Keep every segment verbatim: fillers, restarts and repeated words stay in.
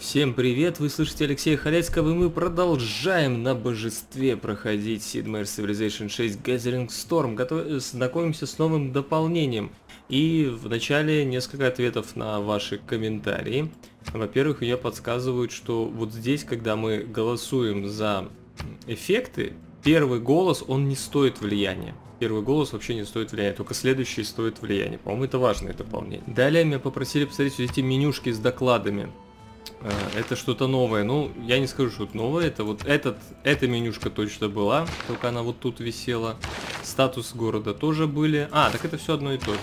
Всем привет, вы слышите Алексея Халецкого, и мы продолжаем на божестве проходить Sid Meier Civilization шесть Gathering Storm. Готов... Знакомимся с новым дополнением. И вначале несколько ответов на ваши комментарии. Во-первых, мне подсказывают, что вот здесь, когда мы голосуем за эффекты, первый голос, он не стоит влияния. Первый голос вообще не стоит влияния, только следующий стоит влияние. По-моему, это важное дополнение. Далее меня попросили посмотреть вот эти менюшки с докладами. Это что-то новое. Ну, я не скажу, что это новое. Это вот этот, эта менюшка точно была, только она вот тут висела. Статус города тоже были. А, так это все одно и то же.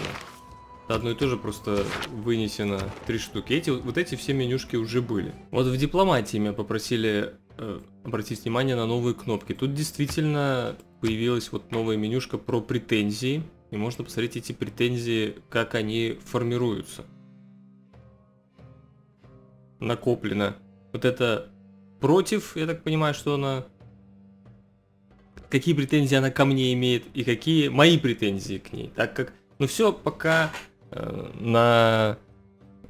Одно и то же, просто вынесено три штуки. Эти, вот эти все менюшки уже были. Вот в дипломатии меня попросили э, обратить внимание на новые кнопки. Тут действительно появилась вот новая менюшка про претензии. И можно посмотреть эти претензии, как они формируются. Накоплено. Вот это против, я так понимаю, что она... Какие претензии она ко мне имеет и какие мои претензии к ней. Так как... Ну все, пока э, на,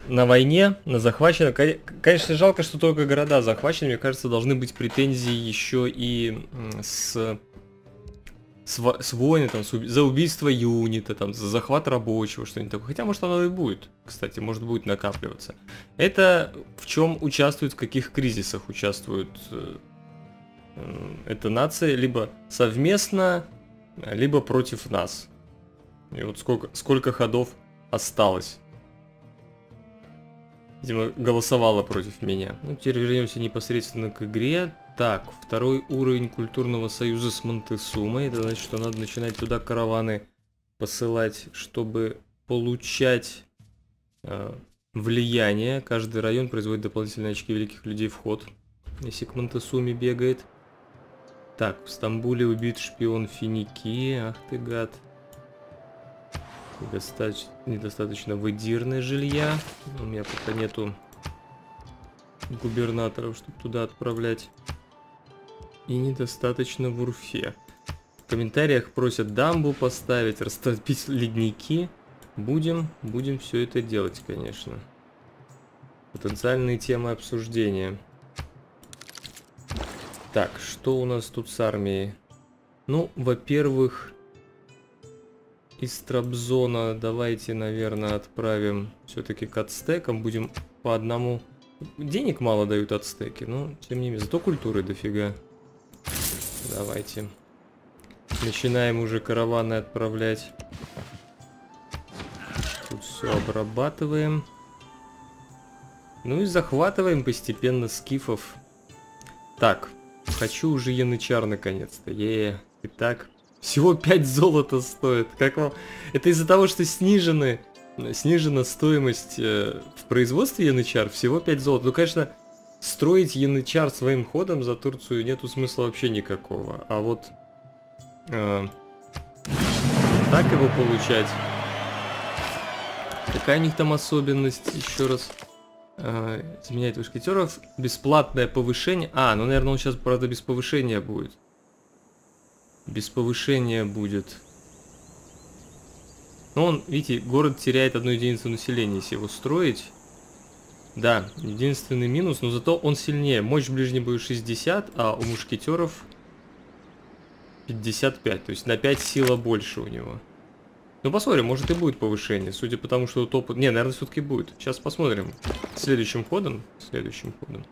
на войне, на захвачено. Конечно, жалко, что только города захвачены. Мне кажется, должны быть претензии еще и с, с, с войны, там, с, за убийство юнита, там, за захват рабочего, что-нибудь такое. Хотя, может, оно и будет, кстати, может, будет накапливаться. Это в чем участвуют, в каких кризисах участвуют э, э, эта нация, либо совместно, либо против нас. И вот сколько, сколько ходов осталось. Видимо, голосовала против меня. Ну, теперь вернемся непосредственно к игре. Так, второй уровень культурного союза с Монтесумой. Это значит, что надо начинать туда караваны посылать, чтобы получать э, влияние. Каждый район производит дополнительные очки великих людей вход, если к Монтесуме бегает. Так, в Стамбуле убит шпион Финикии. Ах ты гад. Недостаточно, недостаточно выдирное жилья. У меня пока нету губернаторов, чтобы туда отправлять. И недостаточно в Урфе. В комментариях просят дамбу поставить, растопить ледники. Будем, будем все это делать, конечно. Потенциальные темы обсуждения. Так, что у нас тут с армией? Ну, во-первых... Из Трабзона давайте, наверное, отправим все-таки к ацтекам. Будем по одному... Денег мало дают ацтеки, но тем не менее. Зато культуры дофига. Давайте. Начинаем уже караваны отправлять. Тут все обрабатываем. Ну и захватываем постепенно скифов. Так. Хочу уже янычар наконец-то. Е-е-е. Итак... Всего пять золота стоит. Как вам? Это из-за того, что снижены, снижена стоимость э, в производстве янычар, всего пять золота. Ну, конечно, строить янычар своим ходом за Турцию нету смысла вообще никакого. А вот э, так его получать. Какая у них там особенность? Еще раз. Э, изменять мушкетеров. Бесплатное повышение. А, ну, наверное, он сейчас, правда, без повышения будет. Без повышения будет. Но он, видите, город теряет одну единицу населения, если его строить. Да, единственный минус, но зато он сильнее. Мощь ближнего боя шестьдесят, а у мушкетеров пятьдесят пять. То есть на пять сила больше у него. Ну, посмотрим, может и будет повышение. Судя по тому, что топ... Не, наверное, все-таки будет. Сейчас посмотрим. Следующим ходом. Следующим ходом.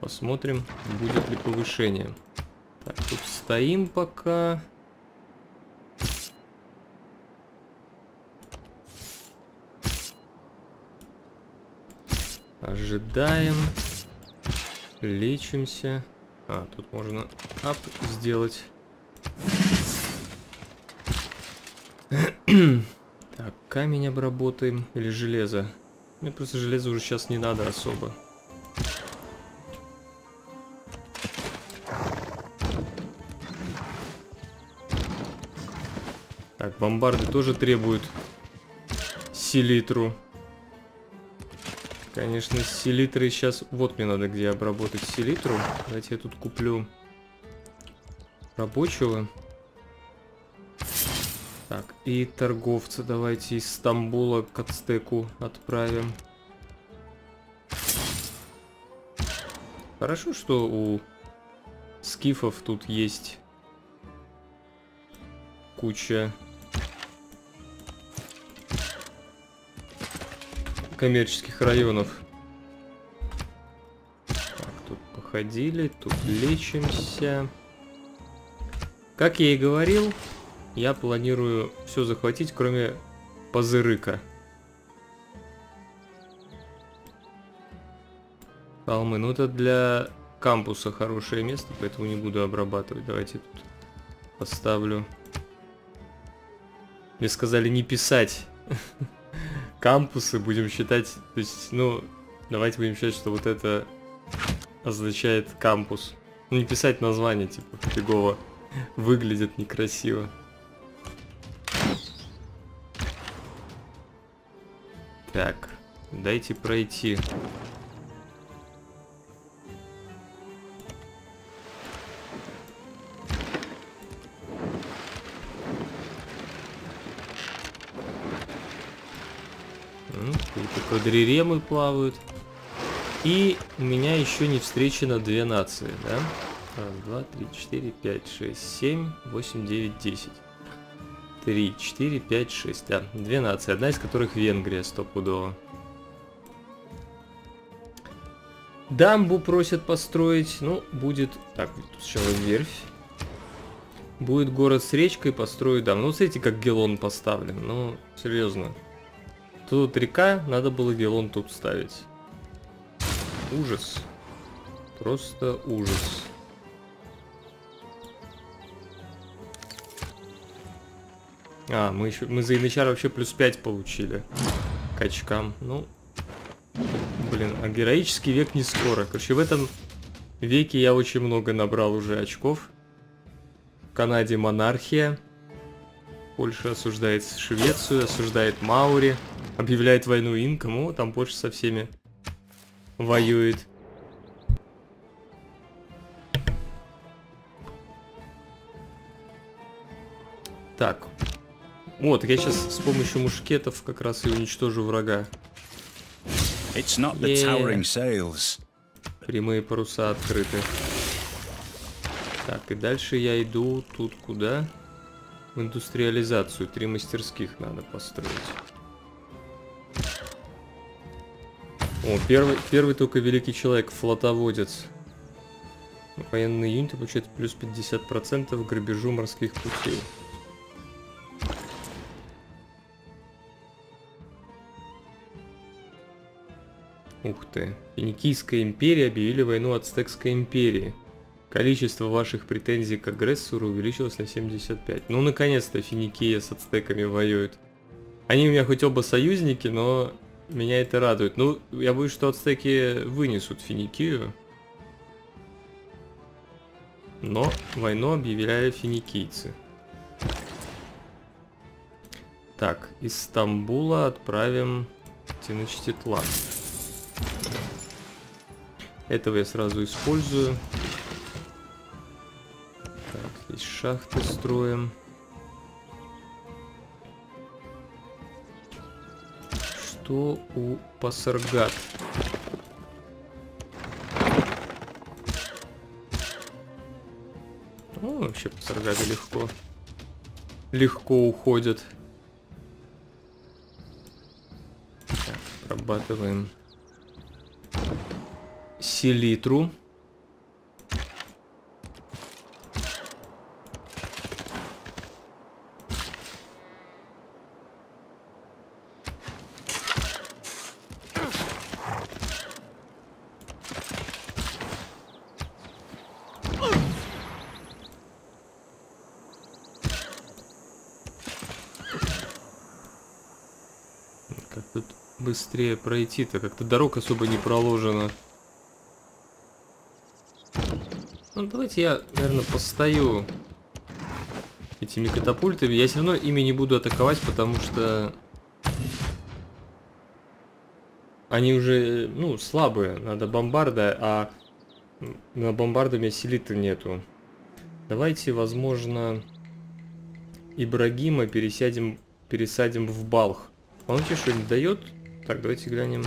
Посмотрим, будет ли повышение. Так, тут стоим пока. Ожидаем. Лечимся. А, тут можно ап сделать. Так, камень обработаем. Или железо. Мне просто железо уже сейчас не надо особо. Так, бомбарды тоже требуют селитру. Конечно, селитры сейчас... Вот мне надо где обработать селитру. Давайте я тут куплю рабочего. Так, и торговца давайте из Стамбула к ацтеку отправим. Хорошо, что у скифов тут есть куча коммерческих районов. Так, тут походили, тут лечимся. Как я и говорил, я планирую все захватить, кроме Пазырыка. Холмы, ну это для кампуса хорошее место, поэтому не буду обрабатывать. Давайте тут поставлю. Мне сказали не писать кампусы, будем считать, то есть, ну, давайте будем считать, что вот это означает кампус. Ну, не писать название, типа, фигово, выглядит некрасиво. Так, дайте пройти. Квадриремы плавают. И у меня еще не встречено две нации, да? Раз, два, три, четыре, пять, шесть, семь, восемь, девять, десять. Три, четыре, пять, шесть. Да, две нации, одна из которых Венгрия стопудово. Дамбу просят построить. Ну, будет... Так, тут сначала верфь. Будет город с речкой, построю дамбу. Ну, смотрите, как Гелон поставлен. Ну, серьезно. Тут река, надо было Вавилон тут ставить. Ужас. Просто ужас. А, мы еще мы за янычар вообще плюс пять получили. К очкам. Ну. Блин, а героический век не скоро. Короче, в этом веке я очень много набрал уже очков. В Канаде монархия. Польша осуждает Швецию, осуждает Маури. Объявляет войну инкам, о, там Польша со всеми воюет. Так. Вот, я сейчас с помощью мушкетов как раз и уничтожу врага. Yeah. Прямые паруса открыты. Так, и дальше я иду тут куда? В индустриализацию. Три мастерских надо построить. О, первый, первый только великий человек, флотоводец. Военные юниты получают плюс пятьдесят процентов к грабежу морских путей. Ух ты. Финикийская империя объявили войну Ацтекской империи. Количество ваших претензий к агрессору увеличилось на семьдесят пять. Ну, наконец-то Финикия с ацтеками воюет. Они у меня хоть оба союзники, но... Меня это радует. Ну, я боюсь, что ацтеки вынесут Финикию. Но войну объявляли финикийцы. Так, из Стамбула отправим Теночтитлан. Этого я сразу использую. Так, здесь шахты строим. Что у Пасаргад? Ну, вообще Пасаргады легко. Легко уходят. Так, обрабатываем селитру. Быстрее пройти-то, как-то дорог особо не проложено. Ну, давайте я, наверное, постою этими катапультами. Я все равно ими не буду атаковать, потому что они уже, ну, слабые. Надо бомбарда, а на бомбарду у меня селиты нету. Давайте, возможно, Ибрагима пересядем, пересадим в Балх. Он тебе что-нибудь дает? Так, давайте глянем.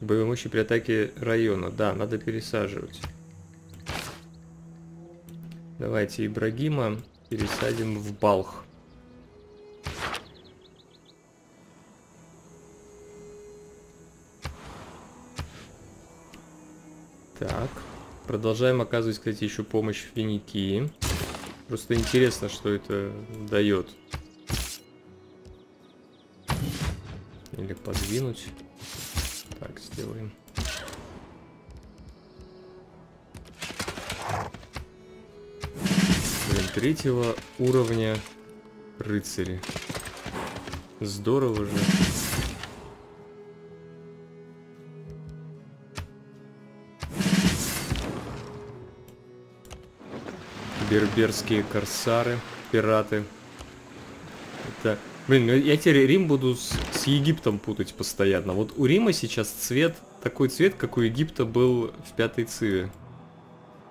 Боевые при атаке района. Да, надо пересаживать. Давайте Ибрагима пересадим в Балх. Так. Продолжаем оказывать, кстати, еще помощь в Финикии. Просто интересно, что это дает. Или подвинуть. Так, сделаем. Блин, третьего уровня рыцари. Здорово же. Берберские корсары, пираты. Это... Блин, я теперь Рим буду с, с Египтом путать постоянно. Вот у Рима сейчас цвет, такой цвет, как у Египта был в пятой циве.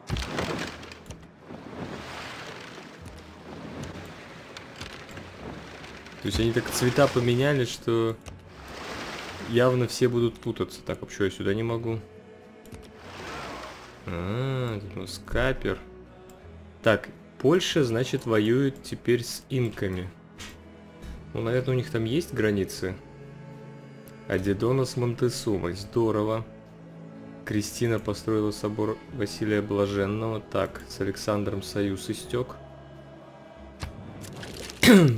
То есть они так цвета поменяли, что явно все будут путаться. Так, вообще я сюда не могу. А, ну скапер. Так, Польша, значит, воюет теперь с инками. Ну, наверное, у них там есть границы. А Дидона с Монтесумой. Здорово. Кристина построила собор Василия Блаженного. Так, с Александром союз истек.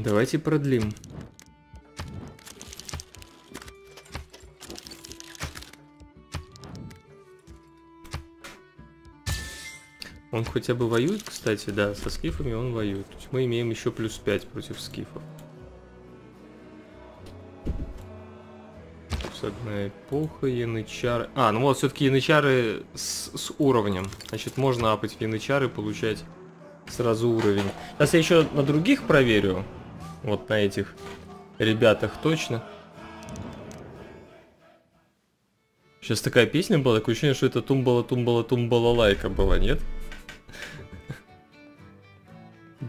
Давайте продлим. Он хотя бы воюет, кстати, да, со скифами он воюет. То есть мы имеем еще плюс пять против скифов. Одна эпоха, янычары. А, ну вот все-таки янычары с, с уровнем. Значит, можно апать в янычары, получать сразу уровень. Сейчас я еще на других проверю. Вот на этих ребятах точно. Сейчас такая песня была, такое ощущение, что это тумбала-тумбала-тумбала-лайка была, нет?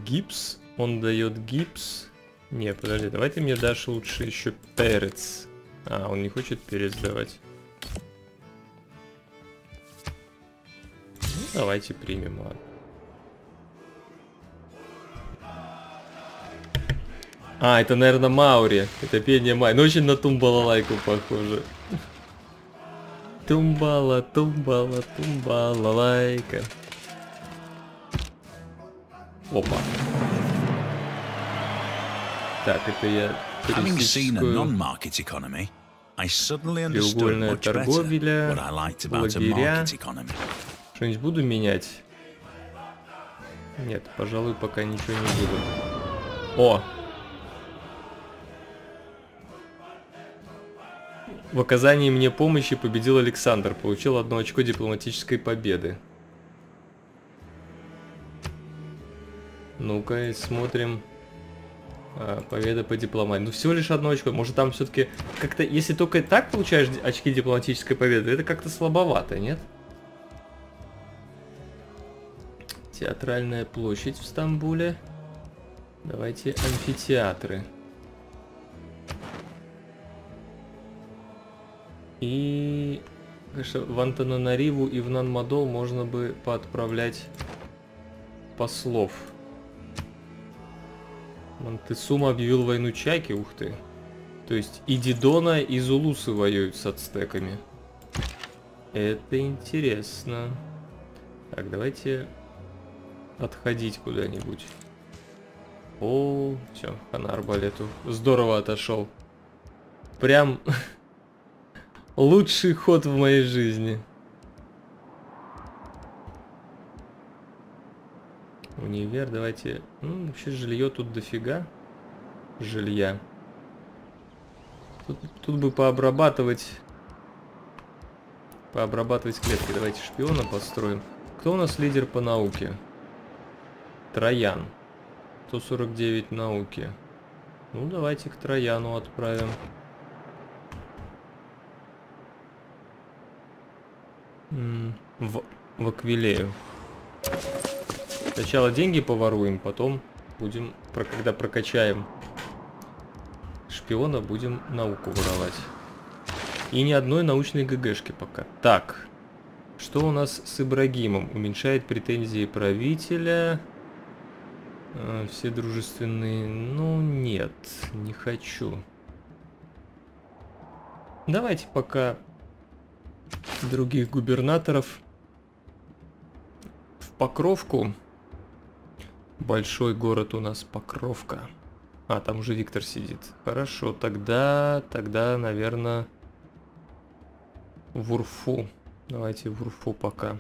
Гипс. Он дает гипс. Не, подожди, давай ты мне дашь лучше еще перец. А, он не хочет пересдавать. Ну, давайте примем, ладно. А, это, наверное, Маури. Это пение Маури. Ну, очень на тумбалалайку похоже. Тумбала, тумбала, тумбалалайка. Опа. Так, это я... Треугольная торговля, лагеря. Что-нибудь буду менять? Нет, пожалуй, пока ничего не буду. О! В оказании мне помощи победил Александр. Получил одно очко дипломатической победы. Ну-ка, и смотрим... Победа по дипломатии. Ну всего лишь одно очко. Может там все-таки как-то... Если только и так получаешь очки дипломатической победы, это как-то слабовато, нет? Театральная площадь в Стамбуле. Давайте амфитеатры. И... Конечно, в Антананариву и в Нанмадол можно бы поотправлять послов. Монтесума объявил войну Чаки, ух ты. То есть и Дидона, и Зулусы воюют с ацтеками. Это интересно. Так, давайте отходить куда-нибудь. О, все, хана арбалету. Здорово отошел. Прям лучший ход в моей жизни. Универ, давайте... Ну, вообще жилье тут дофига. Жилья. Тут, тут бы пообрабатывать... Пообрабатывать клетки. Давайте шпиона построим. Кто у нас лидер по науке? Троян. сто сорок девять науки. Ну, давайте к Трояну отправим. В, в Аквилею. Сначала деньги поворуем, потом будем, когда прокачаем шпиона, будем науку воровать. И ни одной научной ГГшки пока. Так. Что у нас с Ибрагимом? Уменьшает претензии правителя. Э, все дружественные. Ну, нет. Не хочу. Давайте пока других губернаторов. В Покровку. Большой город у нас Покровка. А, там уже Виктор сидит. Хорошо, тогда, тогда, наверное, в Урфу. Давайте в Урфу пока.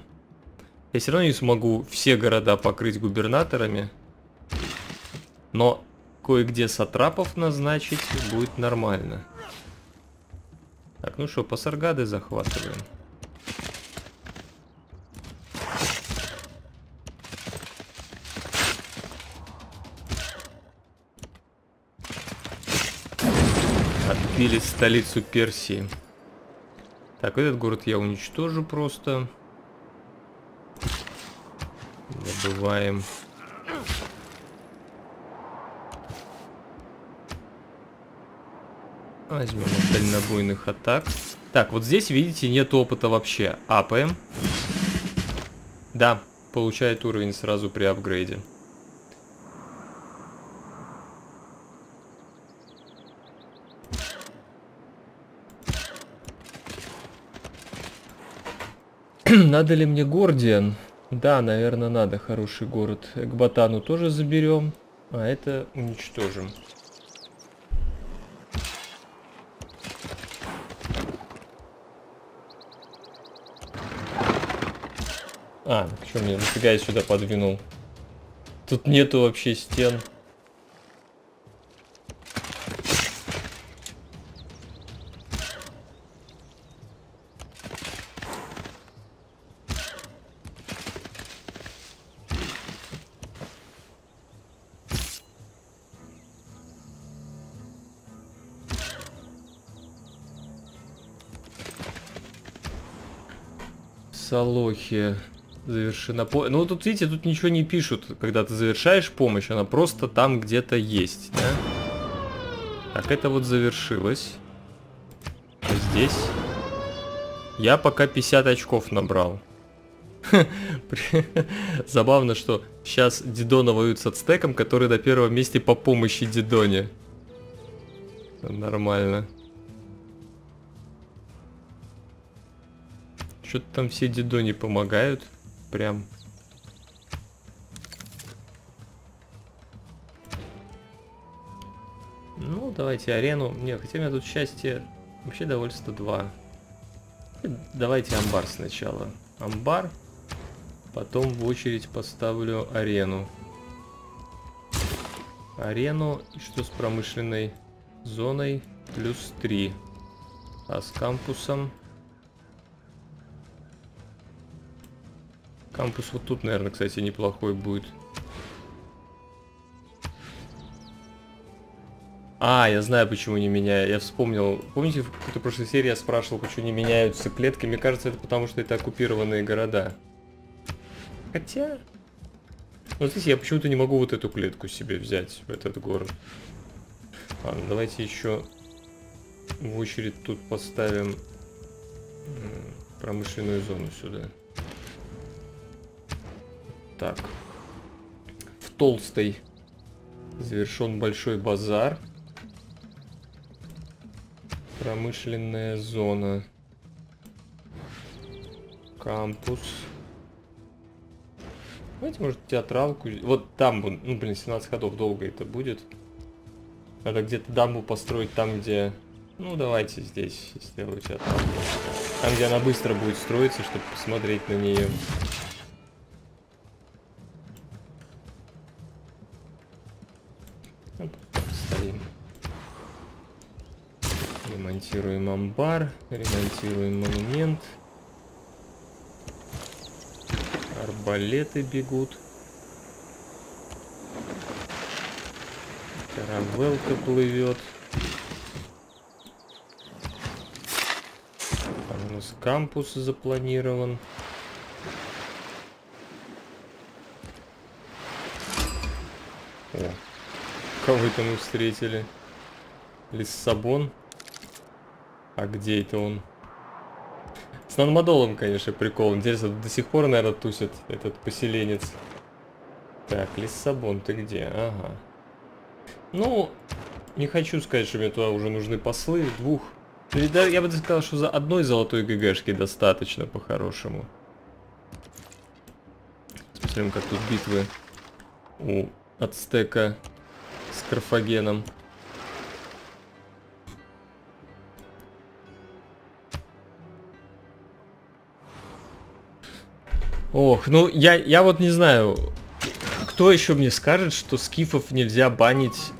Я все равно не смогу все города покрыть губернаторами. Но кое-где сатрапов назначить будет нормально. Так, ну что, Пасаргады захватываем. Отбили столицу Персии. Так, этот город я уничтожу просто. Добываем. Возьмем от дальнобойных атак. Так, вот здесь, видите, нет опыта вообще. Апаем. Да, получает уровень сразу при апгрейде. Надо ли мне Гордиан? Да, наверное, надо. Хороший город. К Ботану тоже заберем. А это уничтожим. А, что мне, нафига я сюда подвинул? Тут нету вообще стен. Салохи. Завершена помощь. Ну, тут, видите, тут ничего не пишут. Когда ты завершаешь помощь, она просто там где-то есть, да? Так, это вот завершилось. А здесь я пока пятьдесят очков набрал. Забавно, что сейчас Дидона воюет с Ацтеком, который на первом месте по помощи Дидоне. Нормально. Что-то там все Дидоне помогают. Прям. Ну, давайте арену. Не, хотя у меня тут счастье. Вообще довольство два. Давайте амбар сначала. Амбар. Потом в очередь поставлю арену. Арену. И что с промышленной зоной? Плюс три. А с кампусом... Кампус вот тут, наверное, кстати, неплохой будет. А, я знаю, почему не меняю. Я вспомнил. Помните, в какой-то прошлой серии я спрашивал, почему не меняются клетки? Мне кажется, это потому, что это оккупированные города. Хотя... Вот здесь я почему-то не могу вот эту клетку себе взять, в этот город. Ладно, давайте еще в очередь тут поставим промышленную зону сюда. Так, в Толстой завершен большой базар. Промышленная зона. Кампус. Давайте, может, театралку... Вот там, ну, блин, семнадцать ходов долго это будет. Надо где-то дамбу построить там, где... Ну, давайте здесь сделаю театралку. Там, где она быстро будет строиться, чтобы посмотреть на нее. Ремонтируем амбар, ремонтируем монумент. Арбалеты бегут. Каравелка плывет. Там у нас кампус запланирован. О, кого-то мы встретили. Лиссабон. А где это он? С Нанмадолом, конечно, прикол. Интересно, до сих пор, наверное, тусит этот поселенец. Так, Лиссабон, ты где? Ага. Ну, не хочу сказать, что мне туда уже нужны послы. Двух. Я бы сказал, что за одной золотой ГГшки достаточно, по-хорошему. Смотрим, как тут битвы у Ацтека с Карфагеном. Ох, ну я, я вот не знаю, кто еще мне скажет, что скифов нельзя банить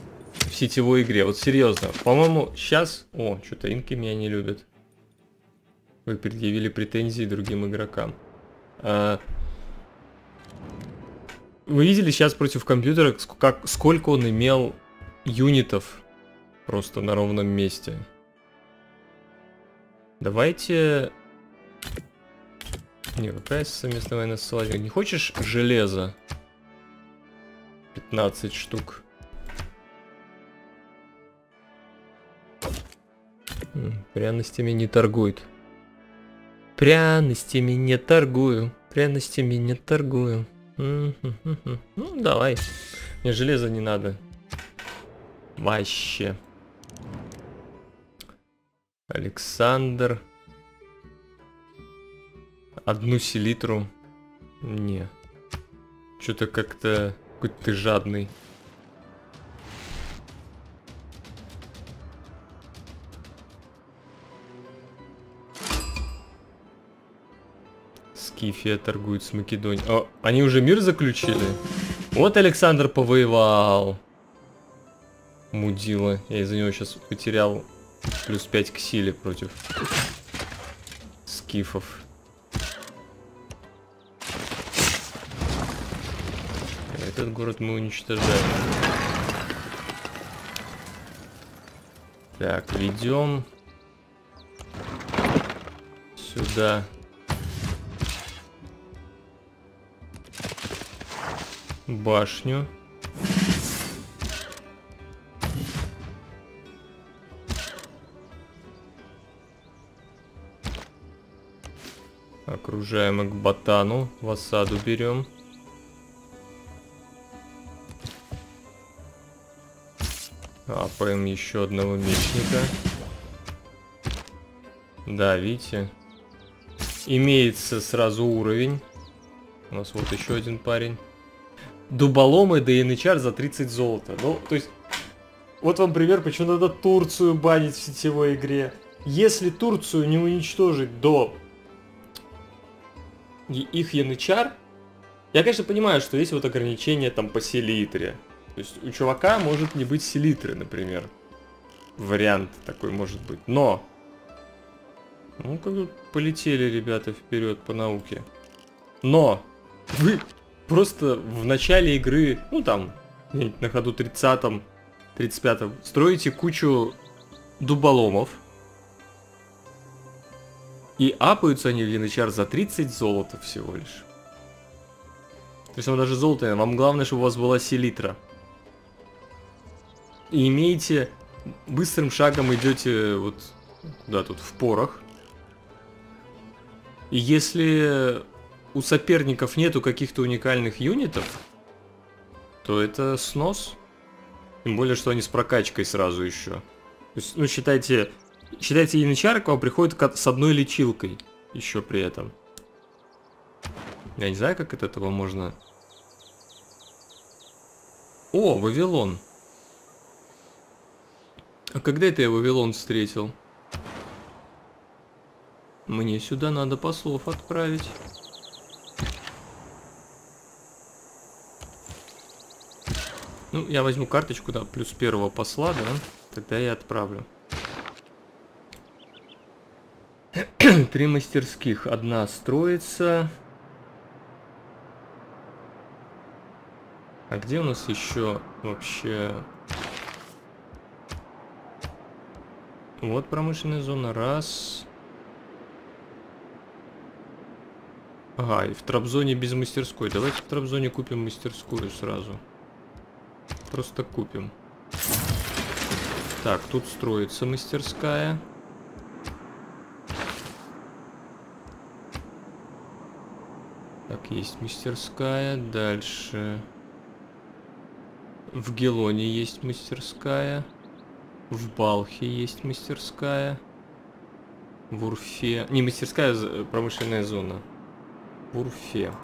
в сетевой игре. Вот серьезно, по-моему, сейчас... О, что-то инки меня не любят. Вы предъявили претензии другим игрокам. А... Вы видели сейчас против компьютера, как, сколько он имел юнитов просто на ровном месте. Давайте... Не, какая совместная война с Соловьем? Не хочешь железо? пятнадцать штук. Пряностями не торгует. Пряностями не торгую. Пряностями не торгую. Ну, давай. Мне железо не надо. Вообще. Александр. Одну селитру. Не. Что-то как-то... Какой-то ты жадный. Скифия торгует с Македонией. О, они уже мир заключили? Вот Александр повоевал. Мудила. Я из-за него сейчас потерял плюс пять к силе против скифов. Этот город мы уничтожаем. Так, ведем сюда. Башню. Окружаем их к Ботану. В осаду берем. Апаем еще одного мечника. Да, видите? Имеется сразу уровень. У нас вот еще один парень. Дуболомы да янычар за тридцать золота. Ну, то есть... Вот вам пример, почему надо Турцию банить в сетевой игре. Если Турцию не уничтожить до их янычар... Я, конечно, понимаю, что есть вот ограничения там по селитре. То есть у чувака может не быть селитры, например. Вариант такой может быть. Но! Ну, как бы полетели ребята вперед по науке. Но! Вы... Просто в начале игры, ну там, на ходу тридцатом, тридцать пятом, строите кучу дуболомов. И апаются они в янычар за тридцать золота всего лишь. То есть вам даже золото, вам главное, чтобы у вас была селитра. И имеете, быстрым шагом идете вот куда тут, в порох. И если... у соперников нету каких-то уникальных юнитов, то это снос. Тем более, что они с прокачкой сразу еще. То есть, ну, считайте, считайте, янычар к вам приходит с одной лечилкой еще при этом. Я не знаю, как от этого можно... О, Вавилон. А когда это я Вавилон встретил? Мне сюда надо послов отправить. Ну, я возьму карточку, да, плюс первого посла, да, тогда я отправлю. Три мастерских. Одна строится. А где у нас еще вообще... Вот промышленная зона. Раз. Ага, и в Трабзоне без мастерской. Давайте в Трабзоне купим мастерскую сразу. Просто купим. Так, тут строится мастерская. Так, есть мастерская. Дальше. В Гелоне есть мастерская. В Балхе есть мастерская. В Урфе... Не, мастерская, промышленная зона. В Урфе.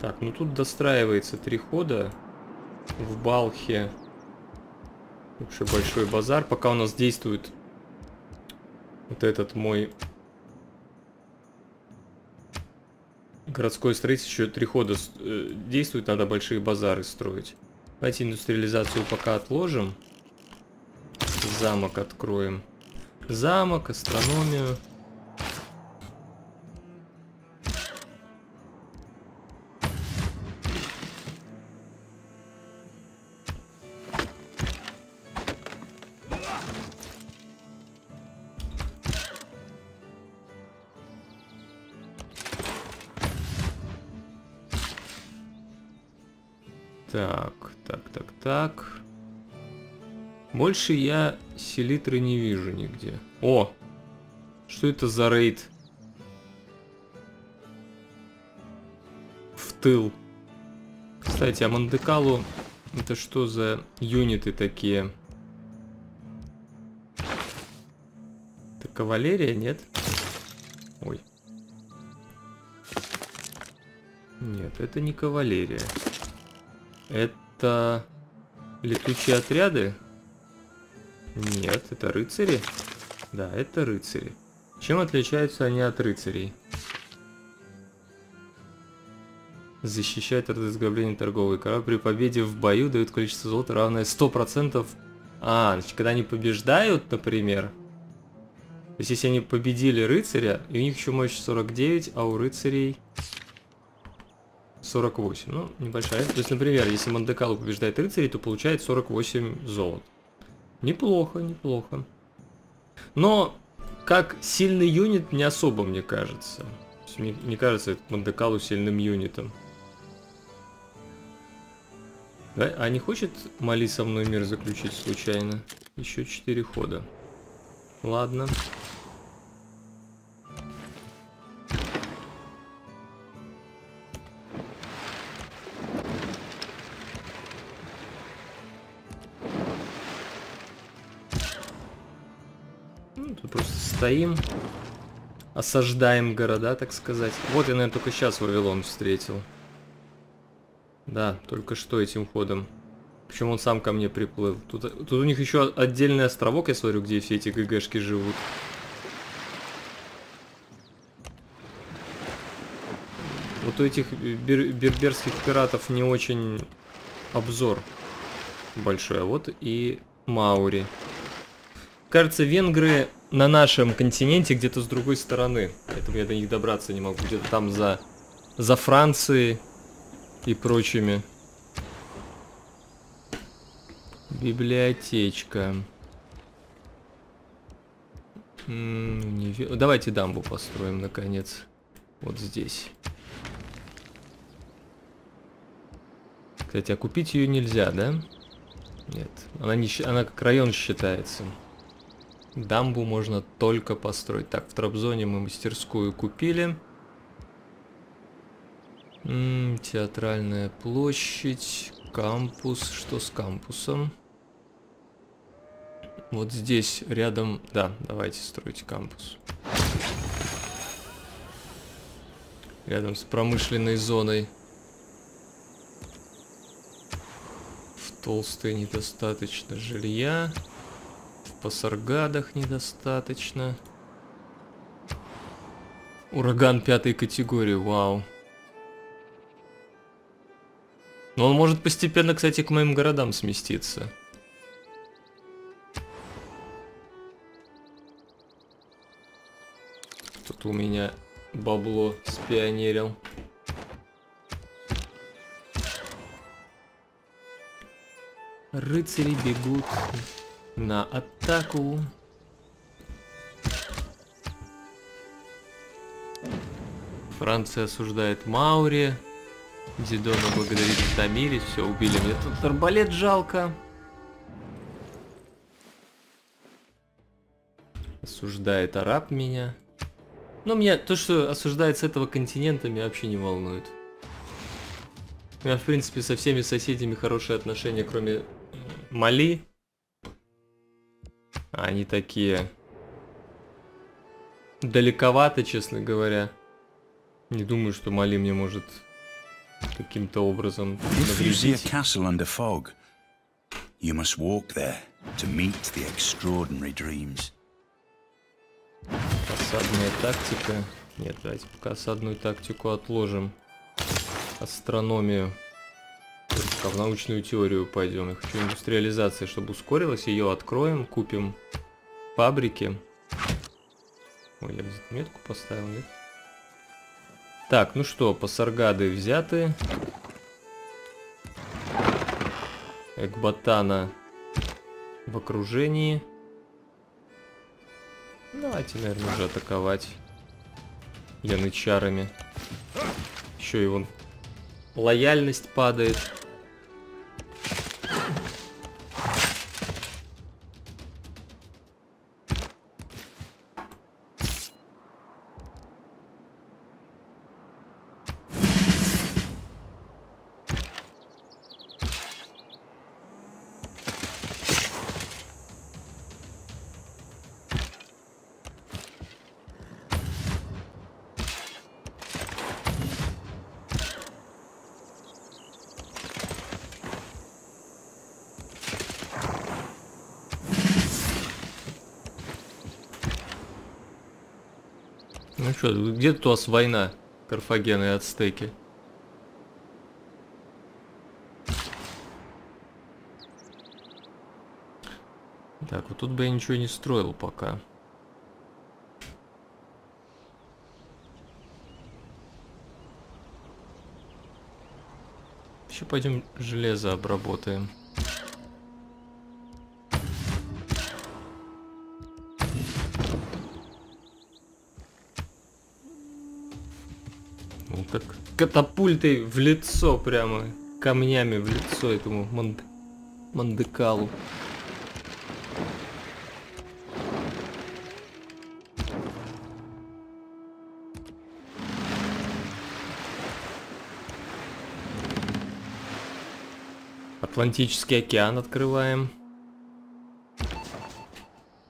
Так, ну тут достраивается три хода. В Балхе вообще большой базар. Пока у нас действует вот этот мой городской строитель, еще три хода действует, надо большие базары строить. Давайте индустриализацию пока отложим. Замок откроем. Замок, астрономию. Так, так, так, так. Больше я селитры не вижу нигде. О! Что это за рейд? В тыл. Кстати, а Мандекалу... Это что за юниты такие? Это кавалерия, нет? Ой. Нет, это не кавалерия. Это летучие отряды? Нет, это рыцари? Да, это рыцари. Чем отличаются они от рыцарей? Защищает от изграбления торговый корабль. При победе в бою дают количество золота, равное сто процентов. А, значит, когда они побеждают, например... То есть, если они победили рыцаря, и у них еще мощь сорок девять, а у рыцарей... сорок восемь. Ну, небольшая. То есть, например, если Мандекалу побеждает рыцарей, то получает сорок восемь золот. Неплохо, неплохо. Но как сильный юнит не особо, мне кажется. Мне, мне кажется, это Мандекалу сильным юнитом. Да? А не хочет Мали со мной мир заключить случайно? Еще четыре хода. Ладно. Стоим, осаждаем города, так сказать. Вот я, наверное, только сейчас Вавилон встретил. Да, только что этим ходом. Причем он сам ко мне приплыл. Тут, тут у них еще отдельный островок, я смотрю, где все эти ГГшки живут. Вот у этих бер берберских пиратов не очень обзор большой. А вот и Маури. Кажется, венгры... на нашем континенте где-то с другой стороны. Поэтому я до них добраться не могу. Где-то там за, за Францией и прочими. Библиотечка. М-м, не... Давайте дамбу построим, наконец. Вот здесь. Кстати, а купить ее нельзя, да? Нет. Она, не... Она как район считается. Дамбу можно только построить. Так, в Трабзоне мы мастерскую купили. М-м, театральная площадь. Кампус. Что с кампусом? Вот здесь рядом... Да, давайте строить кампус. Рядом с промышленной зоной. В Толстой недостаточно жилья. В Пасаргадах недостаточно. Ураган пятой категории, вау. Но он может постепенно, кстати, к моим городам сместиться. Тут у меня бабло спионерил. Рыцари бегут... на атаку. Франция осуждает Маури. Дидона благодарит Тамири. Все, убили. Мне тут арбалет жалко. Осуждает араб меня. Но меня то, что осуждается этого континента, меня вообще не волнует. У меня, в принципе, со всеми соседями хорошие отношения, кроме Мали. Они такие... далековато, честно говоря. Не думаю, что Мали мне может каким-то образом навредить. Осадная тактика. Нет, давайте пока осадную тактику отложим. Астрономию. Только в научную теорию пойдем. Я хочу индустриализация, чтобы ускорилась. Ее откроем, купим фабрики. Ой, я метку поставил, нет? Так, ну что, пасаргады взяты. Экботана в окружении. Давайте, наверное, уже атаковать янычарами. Еще и вон лояльность падает. Ну что, где тут у вас война, Карфаген и Ацтеки? Так, вот тут бы я ничего не строил пока. Еще пойдем железо обработаем. Как катапультой в лицо, прямо камнями в лицо этому манд... Мандекалу. Атлантический океан открываем.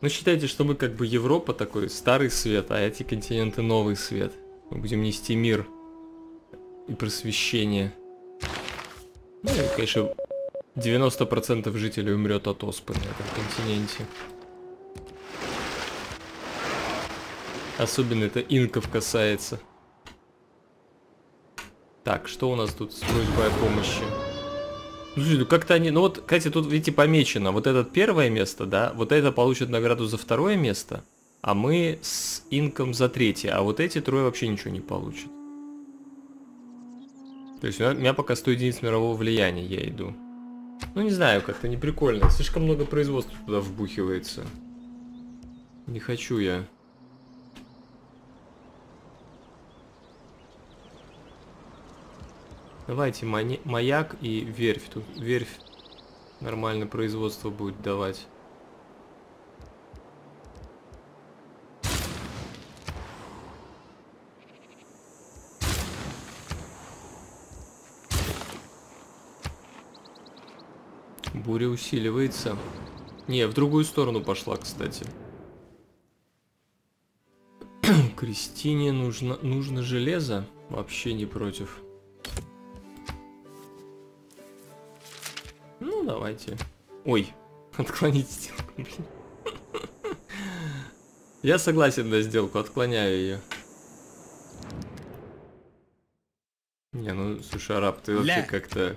Ну, считайте, что мы как бы Европа такой старый свет, а эти континенты новый свет. Мы будем нести мир и просвещение. Ну и, конечно, девяносто процентов жителей умрет от оспы на этом континенте. Особенно это инков касается. Так, что у нас тут с просьбой о помощи? Ну, как-то они... Ну вот, кстати, тут, видите, помечено. Вот это первое место, да? Вот это получит награду за второе место. А мы с инком за третье. А вот эти трое вообще ничего не получат. То есть у меня пока сто единиц мирового влияния я иду. Ну не знаю, как-то не прикольно. Слишком много производства туда вбухивается. Не хочу я. Давайте маяк и верфь. Тут верфь нормально производство будет давать. Буря усиливается. Не, в другую сторону пошла, кстати. Кристине нужно, нужно железо. Вообще не против. Ну, давайте. Ой, отклонить сделку, блин. Я согласен на сделку, отклоняю ее. Не, ну, слушай, араб, ты вообще как-то...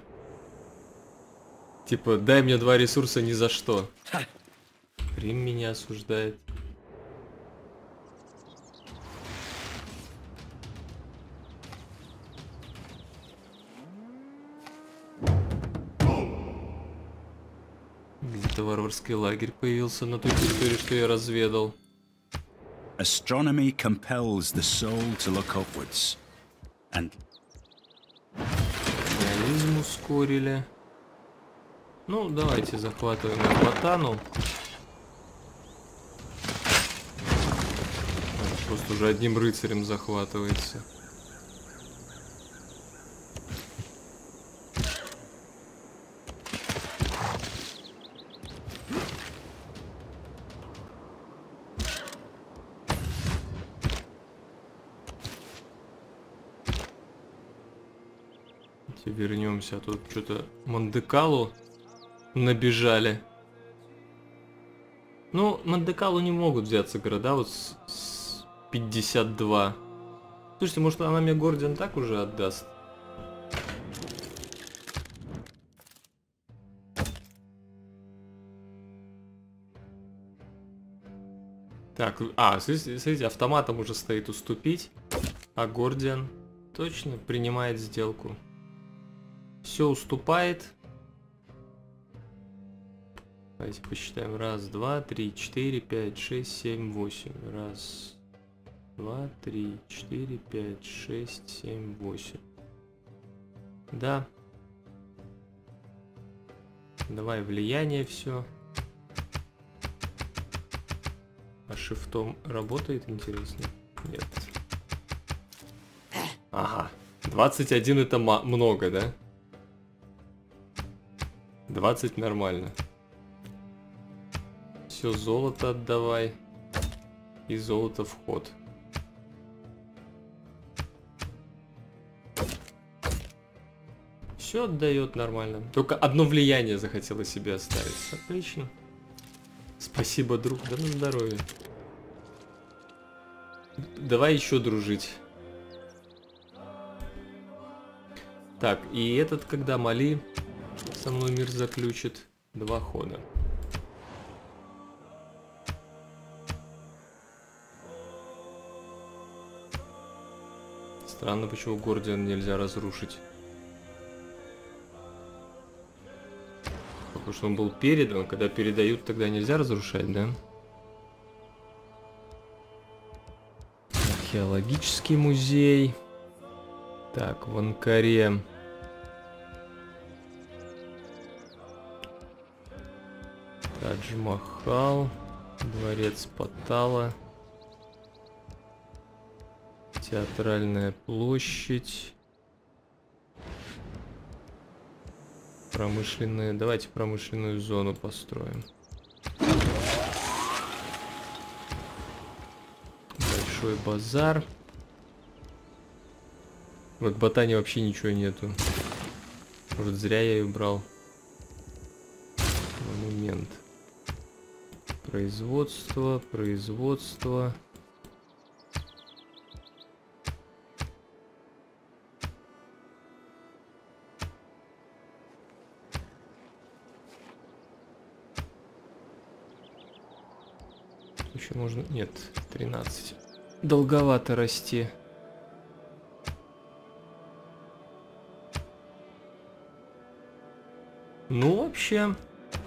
Типа, дай мне два ресурса ни за что. Рим меня осуждает. Где-то варварский лагерь появился на той территории, что я разведал. Astronomy compels the soul to look upwards. And... Реализм ускорили. Ну, давайте захватываем Ботану. просто уже одним рыцарем захватывается. Вернемся, а тут что-то Мандекалу набежали. Ну, Мандекалу не могут взяться города вот с, с пятьдесят два. Слушайте, может, она мне Гордиан так уже отдаст? Так, а, смотрите, автоматом уже стоит уступить, а Гордиан точно принимает сделку. Все уступает. Давайте посчитаем. Раз, два, три, четыре, пять, шесть, семь, восемь. Раз, два, три, четыре, пять, шесть, семь, восемь. Да. Давай влияние все. А шифтом работает, интересно? Нет. Ага. двадцать один это много, да? двадцать нормально. Все золото отдавай. И золото в ход. Все отдает нормально. Только одно влияние захотела себе оставить. Отлично. Спасибо, друг. Да на здоровье. Давай еще дружить. Так, и этот, когда Мали... со мной мир заключит, два хода. Странно, почему Гордиан нельзя разрушить. Потому что он был передан, когда передают, тогда нельзя разрушать, да? Археологический музей. Так, в Анкаре. Джмахал, дворец Патала, театральная площадь, промышленная. Давайте промышленную зону построим. Большой базар. В Экбатане вообще ничего нету. Может, зря я ее брал. Монумент. Производство, производство. Еще можно... Нет, тринадцать. Долговато расти. Ну, вообще...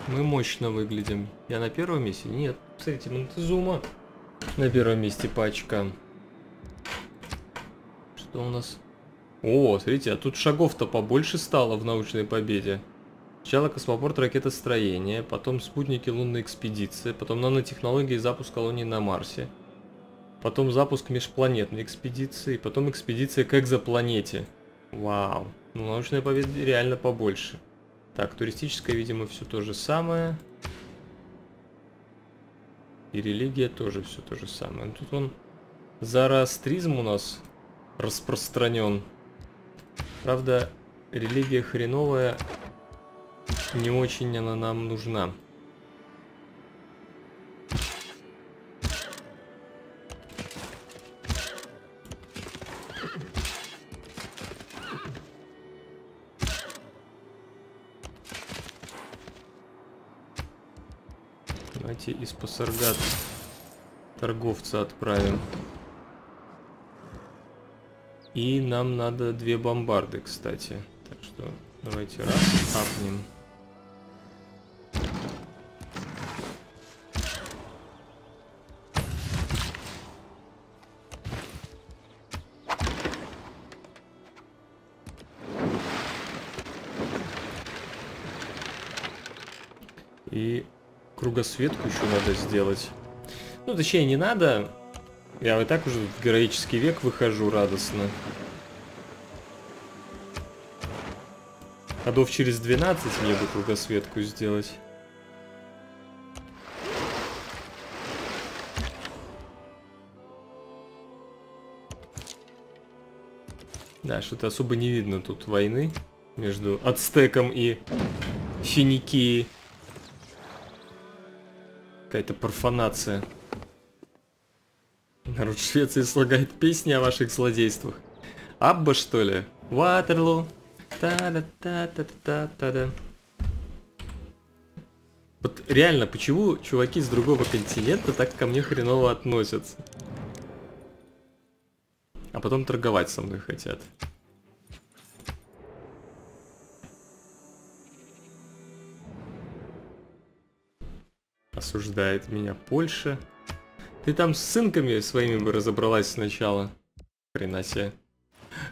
мы мощно выглядим. Я на первом месте? Нет. Смотрите, Монтезума на первом месте по очкам. Что у нас? О, смотрите, а тут шагов-то побольше стало в научной победе. Сначала космопорт ракетостроения, потом спутники лунной экспедиции, потом нанотехнологии и запуск колонии на Марсе, потом запуск межпланетной экспедиции, потом экспедиция к экзопланете. Вау. Ну, научная победа реально побольше. Так, туристическое, видимо, все то же самое. И религия тоже все то же самое. Но тут он зороастризм у нас распространен. Правда, религия хреновая, не очень она нам нужна. Из Пасаргад торговца отправим. И нам надо две бомбарды, кстати. Так что давайте раз апнем. Кругосветку еще надо сделать. Ну, точнее, не надо. Я и так уже в героический век выхожу радостно. Ходов через двенадцать мне бы кругосветку сделать. Да, что-то особо не видно тут войны между ацтеком и Финикией. Какая-то профанация. Народ Швеции слагает песни о ваших злодействах. Абба, что ли? Ватерлу. Та-да-та-та-та-та-да. Вот реально, почему чуваки с другого континента так ко мне хреново относятся? А потом торговать со мной хотят. Осуждает меня Польша. Ты там с сынками своими бы разобралась сначала. Хрена себе.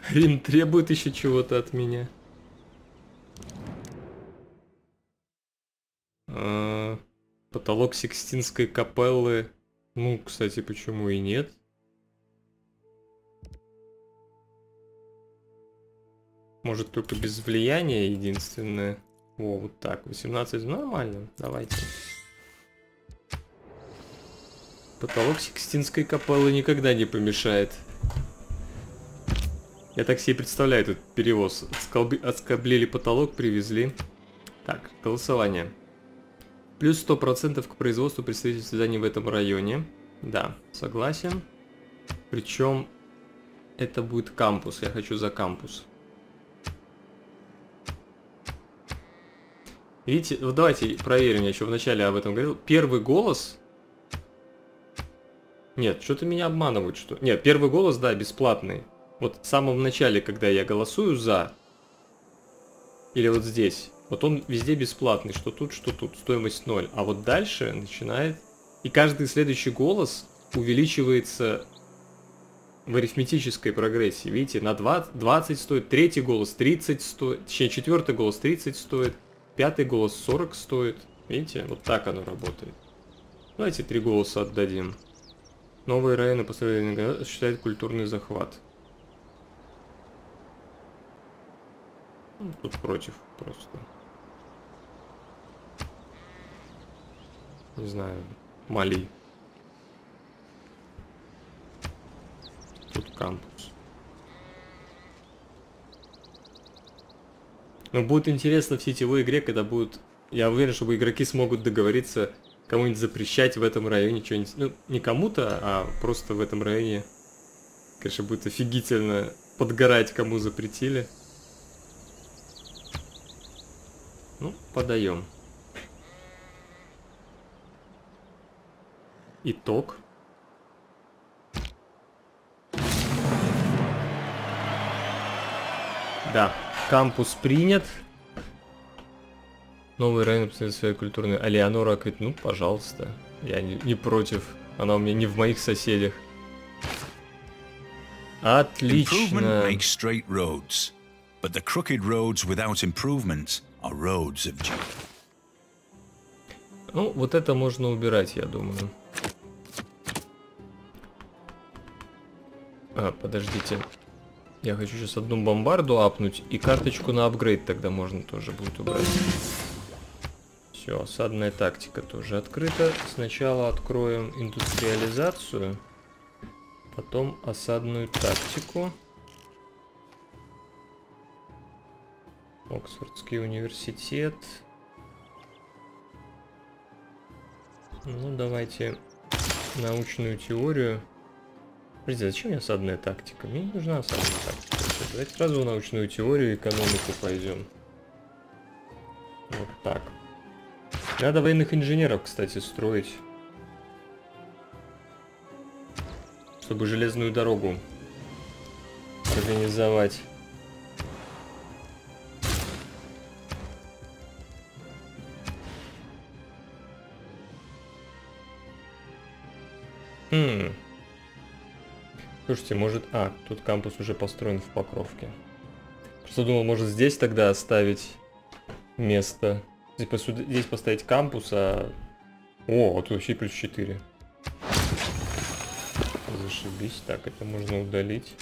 Рим требует еще чего-то от меня. А, потолок Сикстинской капеллы. Ну, кстати, почему и нет? Может, только без влияния единственное. О, вот так. восемнадцать. Нормально. Давайте. Потолок Сикстинской капеллы никогда не помешает. Я так себе представляю этот перевоз. Отскобли... Отскоблили потолок, привезли. Так, голосование. Плюс сто процентов к производству представителей свиданий в этом районе. Да, согласен. Причем это будет кампус. Я хочу за кампус. Видите, вот давайте проверим, я еще вначале об этом говорил. Первый голос... Нет, что-то меня обманывают, что... Нет, первый голос, да, бесплатный. Вот в самом начале, когда я голосую за... Или вот здесь. Вот он везде бесплатный, что тут, что тут. Стоимость ноль. А вот дальше начинает... И каждый следующий голос увеличивается в арифметической прогрессии. Видите, на двадцать, двадцать стоит, третий голос тридцать стоит, точнее, четвертый голос тридцать стоит. Пятый голос сорок стоит. Видите, вот так оно работает. Давайте три голоса отдадим. Новые районы поставлены года считают культурный захват. Ну, тут против просто. Не знаю. Мали. Тут кампус. Но будет интересно в сетевой игре, когда будут... Я уверен, что игроки смогут договориться кому-нибудь запрещать в этом районе что-нибудь. Ну, не кому-то, а просто в этом районе. Конечно, будет офигительно подгорать, кому запретили. Ну, подаем. Итог. Да. Кампус принят. Новый район представляет свою культурную... Алиенора говорит, ну, пожалуйста. Я не, не против. Она у меня не в моих соседях. Отлично. Ну, вот это можно убирать, я думаю. А, подождите. Я хочу сейчас одну бомбарду апнуть, и карточку на апгрейд тогда можно тоже будет убрать. Все, осадная тактика тоже открыта. Сначала откроем индустриализацию, потом осадную тактику. Оксфордский университет. Ну, давайте научную теорию. Подожди, зачем мне осадная тактика? Мне не нужна осадная тактика. Сейчас, давайте сразу в научную теорию и экономику пойдем. Вот так. Надо военных инженеров, кстати, строить. Чтобы железную дорогу организовать. Хм. Слушайте, может... А, тут кампус уже построен в Покровке. Просто думал, может здесь тогда оставить место. Типа здесь поставить кампус, а... О, а тут вообще плюс четыре. ошибись. Так, это можно удалить.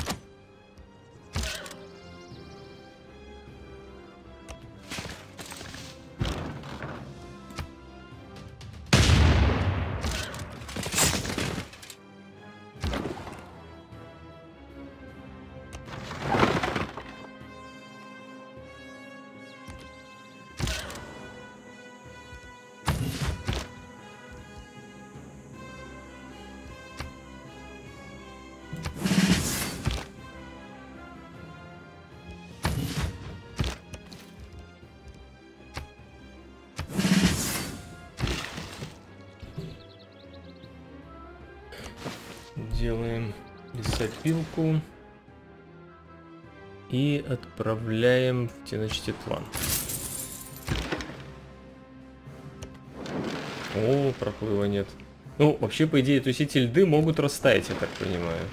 Делаем лесопилку и отправляем в Теночтитлан. О, проплыва нет. Ну, вообще, по идее, тусители льды могут растаять, я так понимаю.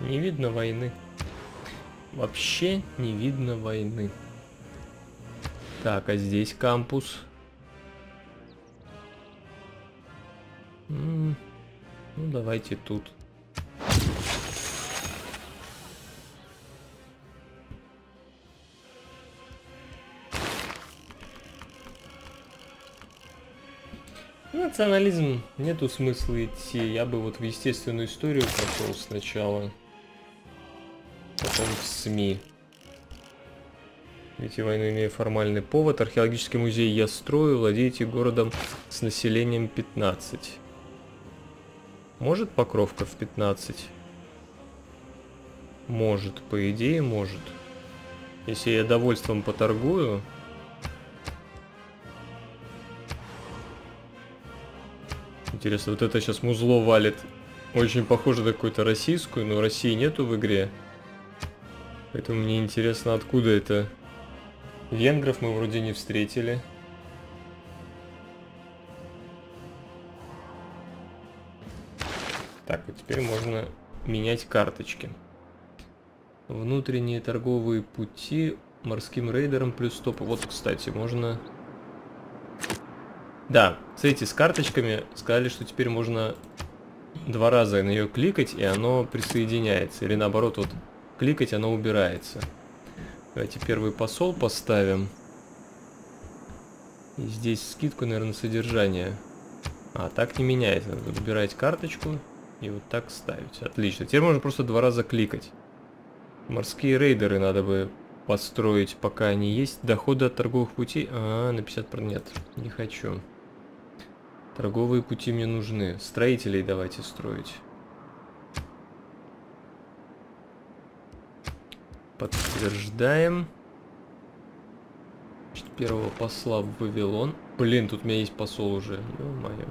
Не видно войны. Вообще не видно войны. Так, а здесь кампус. М-м, ну, давайте тут. Национализм. Нету смысла идти. Я бы вот в естественную историю пошел сначала. Потом в СМИ. Ведь войну имею формальный повод. Археологический музей я строю. Владеете городом с населением пятнадцать. Может Покровка в пятнадцать? Может, по идее, может. Если я довольством поторгую... Интересно, вот это сейчас музло валит. Очень похоже на какую-то российскую, но России нету в игре. Поэтому мне интересно, откуда это. Венгров мы вроде не встретили. Так, вот теперь можно менять карточки. Внутренние торговые пути морским рейдером плюс топы. Вот, кстати, можно... Да, смотрите, с карточками сказали, что теперь можно два раза на нее кликать, и оно присоединяется. Или наоборот, вот... Кликать, она убирается. Давайте первый посол поставим. И здесь скидку, наверное, содержание. А, так не меняется. Надо убирать карточку и вот так ставить. Отлично. Теперь можно просто два раза кликать. Морские рейдеры надо бы построить, пока они есть. Доходы от торговых путей... А, на пятьдесят процентов нет. Не хочу. Торговые пути мне нужны. Строителей давайте строить. Подтверждаем. Первого посла в Вавилон. Блин, тут у меня есть посол уже. Ё-моё.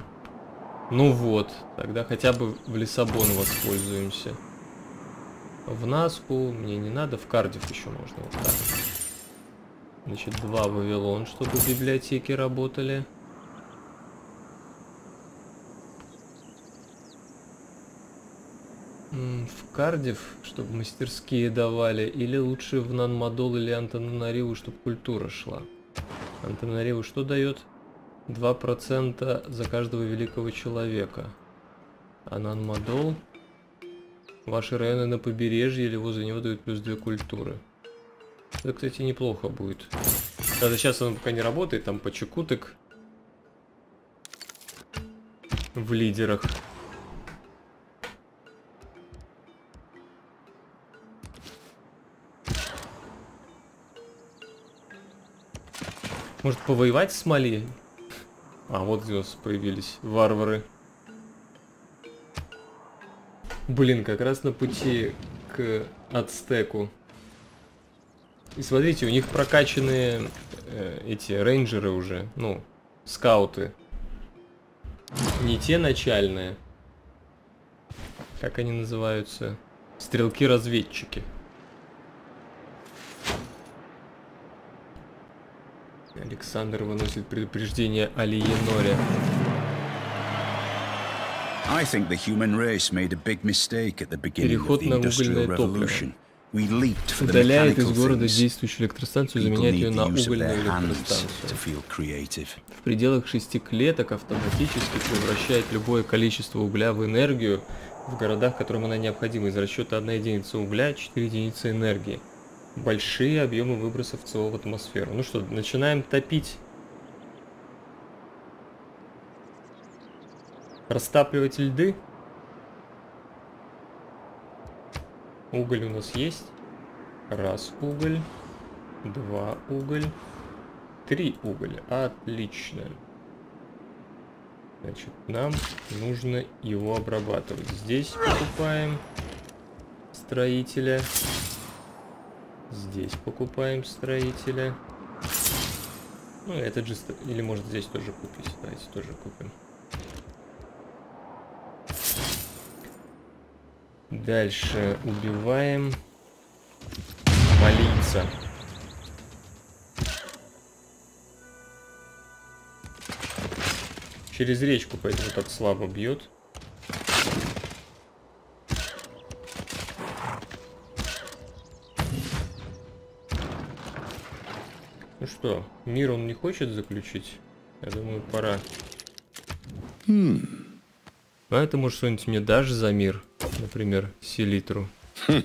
Ну вот. Тогда хотя бы в Лиссабон воспользуемся. В Наспу мне не надо. В Кардиф еще можно. Вот так. Значит, два Вавилон, чтобы библиотеки работали. В Кардиф, чтобы мастерские давали, или лучше в Нанмадол или Антананариву, чтобы культура шла. Антананариву что дает? два процента за каждого великого человека. А Нанмадол? Ваши районы на побережье или возле него дают плюс две культуры. Это, кстати, неплохо будет. Даже сейчас он пока не работает, там по чекуток в лидерах. Может, повоевать с Мали? А, вот где у нас появились варвары. Блин, как раз на пути к Ацтеку. И смотрите, у них прокачаны э, эти рейнджеры уже. Ну, скауты. Не те начальные. Как они называются? Стрелки-разведчики. Александр выносит предупреждение Алиеноре. Переход на угольное топливо. Удаляет из города действующую электростанцию, заменяет ее на угольную электростанцию. В пределах шести клеток автоматически превращает любое количество угля в энергию в городах, которым она необходима, из расчета одна единица угля, четыре единицы энергии. Большие объемы выбросов СО в атмосферу. Ну что, начинаем топить. Растапливать льды. Уголь у нас есть. Раз уголь. Два уголь. Три уголь. Отлично. Значит, нам нужно его обрабатывать. Здесь покупаем строителя. Здесь покупаем строителя. Ну, этот же... Или может здесь тоже купить. Давайте тоже купим. Дальше убиваем Малийца. Через речку, поэтому так слабо бьет. Ну что, мир он не хочет заключить? Я думаю, пора. Хм. А это, может, что-нибудь мне дашь за мир? Например, селитру. Хм.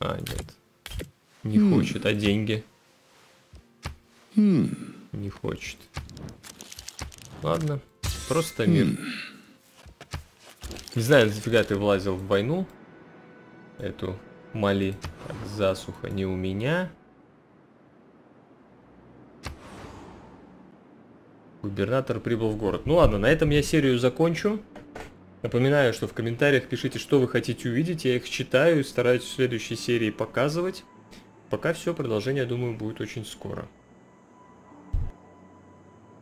А, нет. Не хм. хочет, а деньги? Хм. Не хочет. Ладно, просто мир. Хм. Не знаю, нафига ты влазил в войну. Эту Мали. Так, засуха не у меня. Губернатор прибыл в город. Ну ладно, на этом я серию закончу. Напоминаю, что в комментариях пишите, что вы хотите увидеть. Я их читаю и стараюсь в следующей серии показывать. Пока все. Продолжение, я думаю, будет очень скоро.